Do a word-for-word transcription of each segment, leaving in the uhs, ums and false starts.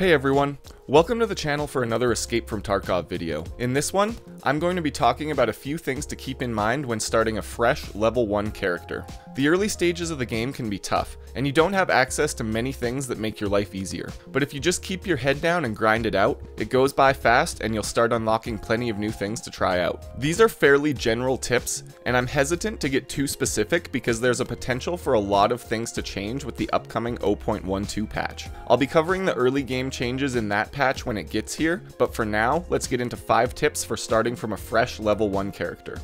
Hey everyone, welcome to the channel for another Escape from Tarkov video. In this one, I'm going to be talking about a few things to keep in mind when starting a fresh level one character. The early stages of the game can be tough, and you don't have access to many things that make your life easier. But if you just keep your head down and grind it out, it goes by fast and you'll start unlocking plenty of new things to try out. These are fairly general tips, and I'm hesitant to get too specific because there's a potential for a lot of things to change with the upcoming zero point one two patch. I'll be covering the early game changes in that patch when it gets here, but for now, let's get into five tips for starting from a fresh level one character.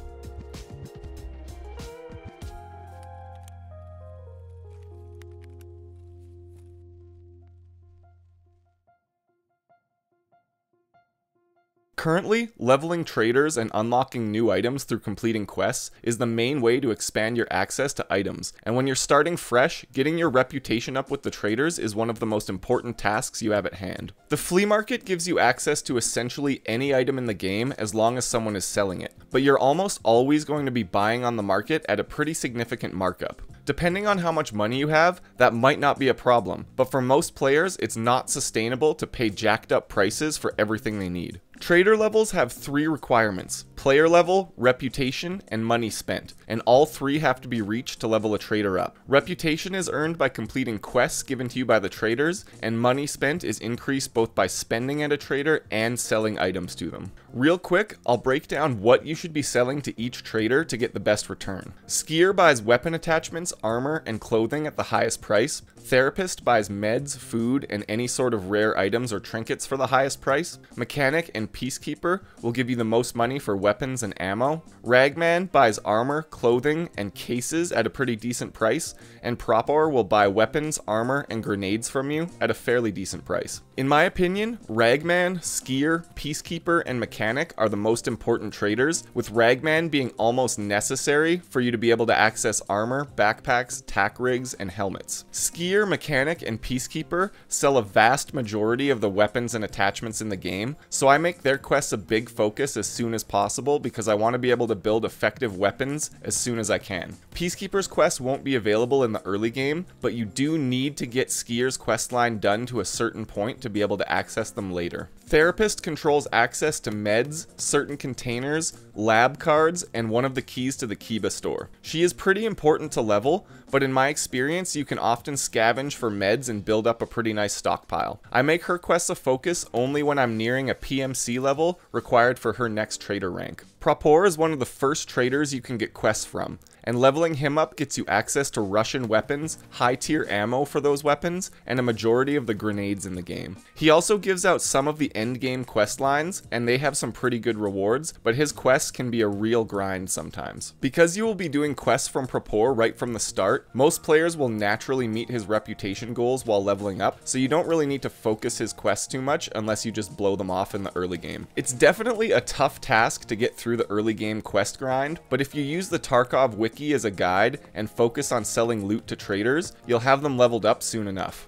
Currently, leveling traders and unlocking new items through completing quests is the main way to expand your access to items, and when you're starting fresh, getting your reputation up with the traders is one of the most important tasks you have at hand. The flea market gives you access to essentially any item in the game as long as someone is selling it, but you're almost always going to be buying on the market at a pretty significant markup. Depending on how much money you have, that might not be a problem, but for most players, it's not sustainable to pay jacked up prices for everything they need. Trader levels have three requirements: player level, reputation, and money spent, and all three have to be reached to level a trader up. Reputation is earned by completing quests given to you by the traders, and money spent is increased both by spending at a trader and selling items to them. Real quick, I'll break down what you should be selling to each trader to get the best return. Skier buys weapon attachments, armor, and clothing at the highest price. Therapist buys meds, food, and any sort of rare items or trinkets for the highest price. Mechanic and Peacekeeper will give you the most money for weapons and ammo. Ragman buys armor, clothing, and cases at a pretty decent price, and Prapor will buy weapons, armor, and grenades from you at a fairly decent price. In my opinion, Ragman, Skier, Peacekeeper, and Mechanic are the most important traders, with Ragman being almost necessary for you to be able to access armor, backpacks, tack rigs, and helmets. Skier, Mechanic, and Peacekeeper sell a vast majority of the weapons and attachments in the game, so I make their quests a big focus as soon as possible because I want to be able to build effective weapons as soon as I can. Peacekeeper's quest won't be available in the early game, but you do need to get Skier's questline done to a certain point to be able to access them later. Therapist controls access to meds, certain containers, lab cards, and one of the keys to the Kiba store. She is pretty important to level, but in my experience, you can often scavenge for meds and build up a pretty nice stockpile. I make her quests a focus only when I'm nearing a P M C level required for her next trader rank. Prapor is one of the first traders you can get quests from, and leveling him up gets you access to Russian weapons, high-tier ammo for those weapons, and a majority of the grenades in the game. He also gives out some of the end-game quest lines, and they have some pretty good rewards, but his quests can be a real grind sometimes. Because you will be doing quests from Prapor right from the start, most players will naturally meet his reputation goals while leveling up, so you don't really need to focus his quests too much unless you just blow them off in the early game. It's definitely a tough task to get through the early game quest grind, but if you use the Tarkov Wiki as a guide and focus on selling loot to traders, you'll have them leveled up soon enough.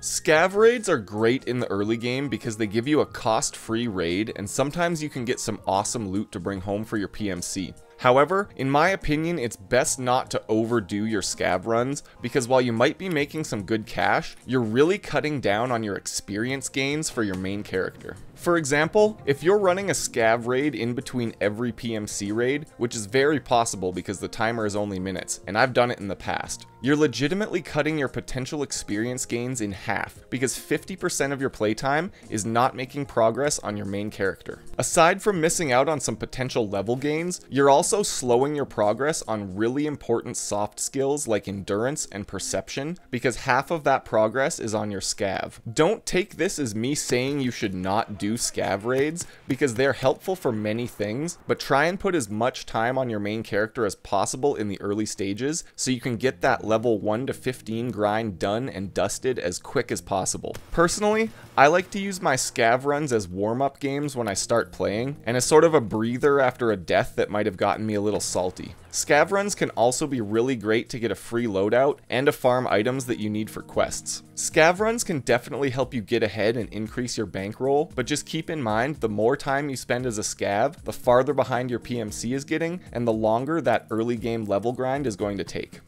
Scav raids are great in the early game because they give you a cost-free raid, and sometimes you can get some awesome loot to bring home for your P M C. However, in my opinion, it's best not to overdo your scav runs, because while you might be making some good cash, you're really cutting down on your experience gains for your main character. For example, if you're running a scav raid in between every P M C raid, which is very possible because the timer is only minutes, and I've done it in the past, you're legitimately cutting your potential experience gains in half, because fifty percent of your playtime is not making progress on your main character. Aside from missing out on some potential level gains, you're also Also slowing your progress on really important soft skills like endurance and perception, because half of that progress is on your scav. Don't take this as me saying you should not do scav raids, because they're helpful for many things, but try and put as much time on your main character as possible in the early stages so you can get that level one to fifteen grind done and dusted as quick as possible. Personally, I like to use my scav runs as warm-up games when I start playing, and as sort of a breather after a death that might have gotten gotten me a little salty. Scav runs can also be really great to get a free loadout and to farm items that you need for quests. Scav runs can definitely help you get ahead and increase your bankroll, but just keep in mind the more time you spend as a scav, the farther behind your P M C is getting and the longer that early game level grind is going to take.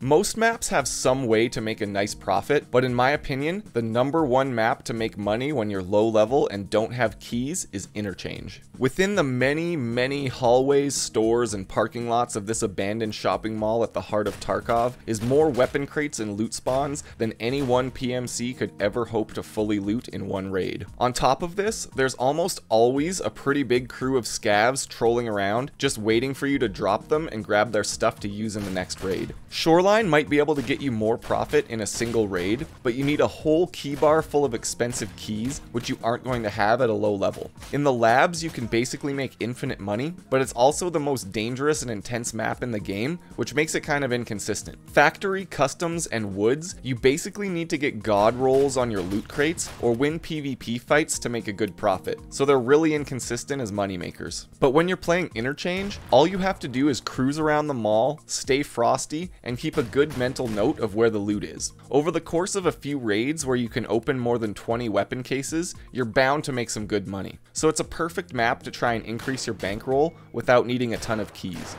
Most maps have some way to make a nice profit, but in my opinion, the number one map to make money when you're low level and don't have keys is Interchange. Within the many, many hallways, stores, and parking lots of this abandoned shopping mall at the heart of Tarkov is more weapon crates and loot spawns than any one P M C could ever hope to fully loot in one raid. On top of this, there's almost always a pretty big crew of scavs trolling around, just waiting for you to drop them and grab their stuff to use in the next raid. Shoreline Shoreline might be able to get you more profit in a single raid, but you need a whole key bar full of expensive keys, which you aren't going to have at a low level. In the Labs, you can basically make infinite money, but it's also the most dangerous and intense map in the game, which makes it kind of inconsistent. Factory, Customs, and Woods, you basically need to get god rolls on your loot crates or win PvP fights to make a good profit, so they're really inconsistent as moneymakers. But when you're playing Interchange, all you have to do is cruise around the mall, stay frosty, and keep a good mental note of where the loot is. Over the course of a few raids where you can open more than twenty weapon cases, you're bound to make some good money. So it's a perfect map to try and increase your bankroll without needing a ton of keys.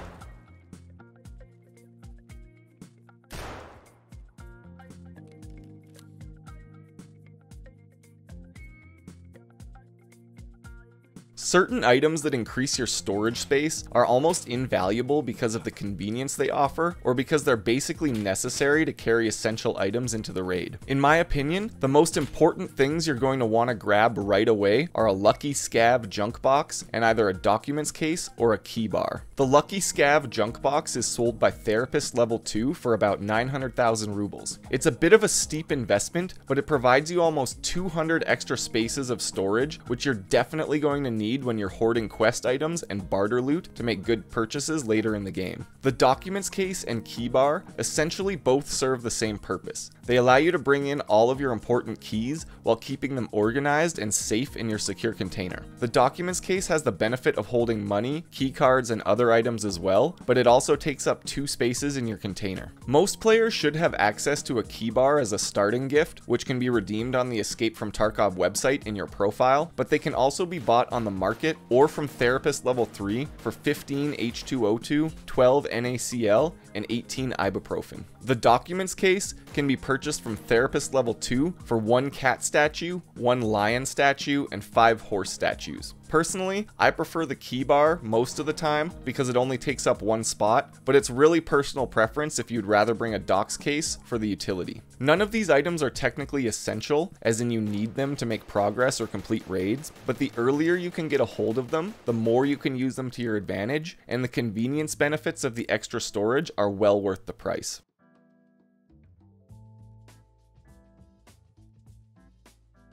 Certain items that increase your storage space are almost invaluable because of the convenience they offer, or because they're basically necessary to carry essential items into the raid. In my opinion, the most important things you're going to want to grab right away are a Lucky Scav junk box and either a documents case or a key bar. The Lucky Scav junk box is sold by Therapist level two for about nine hundred thousand rubles. It's a bit of a steep investment, but it provides you almost two hundred extra spaces of storage, which you're definitely going to need when you're hoarding quest items and barter loot to make good purchases later in the game. The documents case and key bar essentially both serve the same purpose. They allow you to bring in all of your important keys while keeping them organized and safe in your secure container. The documents case has the benefit of holding money, key cards, and other items as well, but it also takes up two spaces in your container. Most players should have access to a key bar as a starting gift, which can be redeemed on the Escape from Tarkov website in your profile, but they can also be bought on the market or from Therapist level three for fifteen H two O two, twelve NaCl, and eighteen Ibuprofen. The documents case can be purchased from Therapist level two for one cat statue, one lion statue, and five horse statues. Personally, I prefer the key bar most of the time because it only takes up one spot, but it's really personal preference if you'd rather bring a docs case for the utility. None of these items are technically essential, as in you need them to make progress or complete raids, but the earlier you can get a hold of them, the more you can use them to your advantage, and the convenience benefits of the extra storage are well worth the price.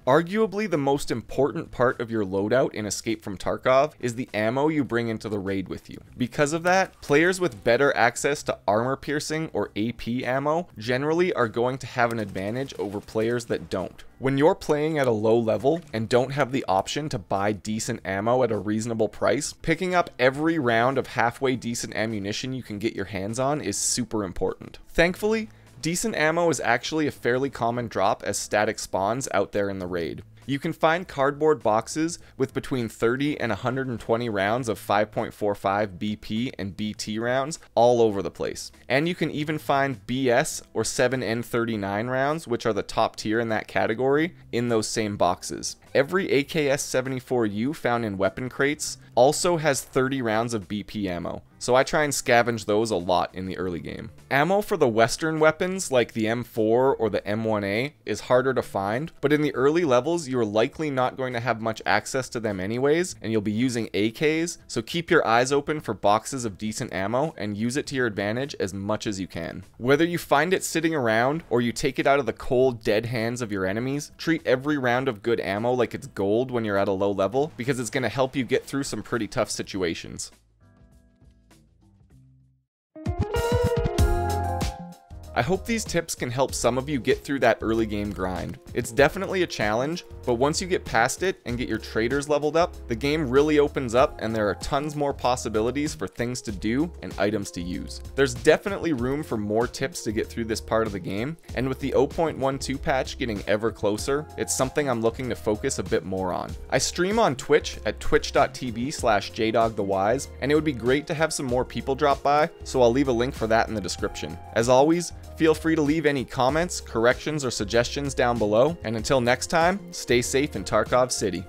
Arguably the most important part of your loadout in Escape from Tarkov is the ammo you bring into the raid with you. Because of that, players with better access to armor-piercing or A P ammo generally are going to have an advantage over players that don't. When you're playing at a low level and don't have the option to buy decent ammo at a reasonable price, picking up every round of halfway decent ammunition you can get your hands on is super important. Thankfully, decent ammo is actually a fairly common drop as static spawns out there in the raid. You can find cardboard boxes with between thirty and one hundred twenty rounds of five point four five B P and B T rounds all over the place. And you can even find B S or seven N thirty-nine rounds, which are the top tier in that category, in those same boxes. Every A K S seventy-four U found in weapon crates also has thirty rounds of B P ammo, so I try and scavenge those a lot in the early game. Ammo for the Western weapons like the M four or the M one A is harder to find, but in the early levels you are likely not going to have much access to them anyways, and you'll be using A Ks, so keep your eyes open for boxes of decent ammo and use it to your advantage as much as you can. Whether you find it sitting around or you take it out of the cold dead hands of your enemies, treat every round of good ammo like it's gold when you're at a low level, because it's going to help you get through some pretty tough situations. I hope these tips can help some of you get through that early game grind. It's definitely a challenge, but once you get past it and get your traders leveled up, the game really opens up and there are tons more possibilities for things to do and items to use. There's definitely room for more tips to get through this part of the game, and with the zero point one two patch getting ever closer, it's something I'm looking to focus a bit more on. I stream on Twitch at twitch dot t v slash J Dog the Wise, and it would be great to have some more people drop by, so I'll leave a link for that in the description. As always, feel free to leave any comments, corrections, or suggestions down below, and until next time, stay safe in Tarkov City.